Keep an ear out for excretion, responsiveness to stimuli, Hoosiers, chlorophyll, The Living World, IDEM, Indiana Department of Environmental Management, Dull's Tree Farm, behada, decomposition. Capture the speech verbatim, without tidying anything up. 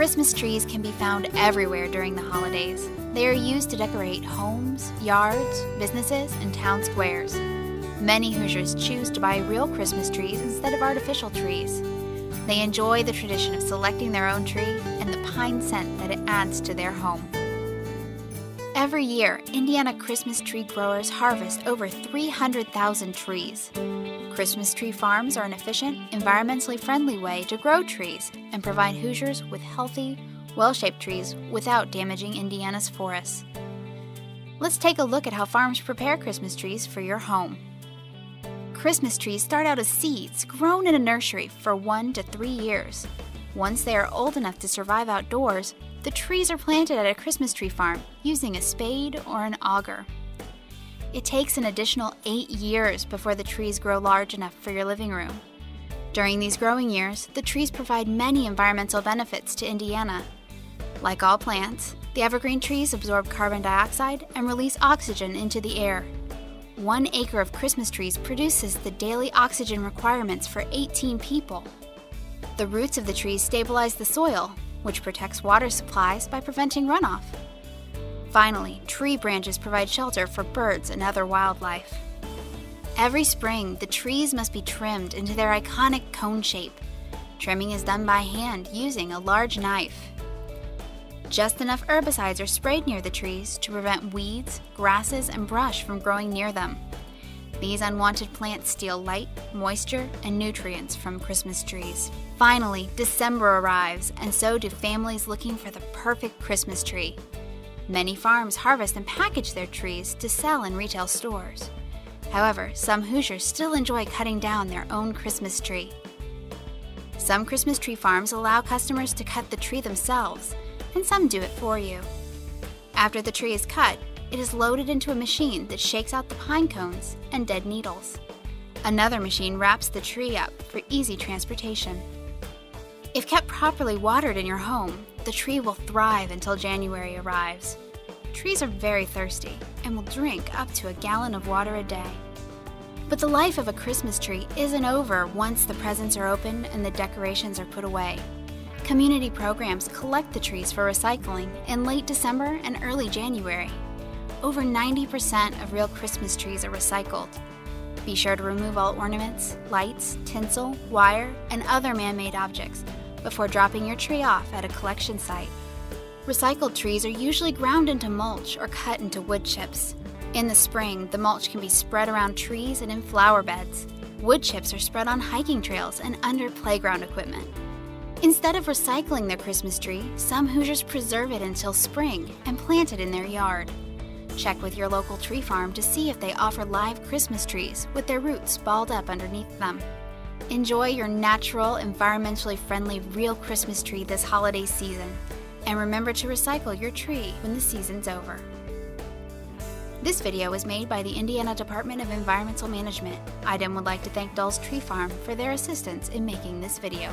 Christmas trees can be found everywhere during the holidays. They are used to decorate homes, yards, businesses, and town squares. Many Hoosiers choose to buy real Christmas trees instead of artificial trees. They enjoy the tradition of selecting their own tree and the pine scent that it adds to their home. Every year, Indiana Christmas tree growers harvest over three hundred thousand trees. Christmas tree farms are an efficient, environmentally friendly way to grow trees and provide Hoosiers with healthy, well-shaped trees without damaging Indiana's forests. Let's take a look at how farms prepare Christmas trees for your home. Christmas trees start out as seeds grown in a nursery for one to three years. Once they are old enough to survive outdoors, the trees are planted at a Christmas tree farm using a spade or an auger. It takes an additional eight years before the trees grow large enough for your living room. During these growing years, the trees provide many environmental benefits to Indiana. Like all plants, the evergreen trees absorb carbon dioxide and release oxygen into the air. One acre of Christmas trees produces the daily oxygen requirements for eighteen people. The roots of the trees stabilize the soil, which protects water supplies by preventing runoff. Finally, tree branches provide shelter for birds and other wildlife. Every spring, the trees must be trimmed into their iconic cone shape. Trimming is done by hand using a large knife. Just enough herbicides are sprayed near the trees to prevent weeds, grasses, and brush from growing near them. These unwanted plants steal light, moisture, and nutrients from Christmas trees. Finally, December arrives, and so do families looking for the perfect Christmas tree. Many farms harvest and package their trees to sell in retail stores. However, some Hoosiers still enjoy cutting down their own Christmas tree. Some Christmas tree farms allow customers to cut the tree themselves, and some do it for you. After the tree is cut, it is loaded into a machine that shakes out the pine cones and dead needles. Another machine wraps the tree up for easy transportation. If kept properly watered in your home, the tree will thrive until January arrives. Trees are very thirsty and will drink up to a gallon of water a day. But the life of a Christmas tree isn't over once the presents are opened and the decorations are put away. Community programs collect the trees for recycling in late December and early January. Over ninety percent of real Christmas trees are recycled. Be sure to remove all ornaments, lights, tinsel, wire, and other man-made objects before dropping your tree off at a collection site. Recycled trees are usually ground into mulch or cut into wood chips. In the spring, the mulch can be spread around trees and in flower beds. Wood chips are spread on hiking trails and under playground equipment. Instead of recycling their Christmas tree, some Hoosiers preserve it until spring and plant it in their yard. Check with your local tree farm to see if they offer live Christmas trees with their roots balled up underneath them. Enjoy your natural, environmentally friendly real Christmas tree this holiday season, and remember to recycle your tree when the season's over. This video was made by the Indiana Department of Environmental Management. I D E M would like to thank Dull's Tree Farm for their assistance in making this video.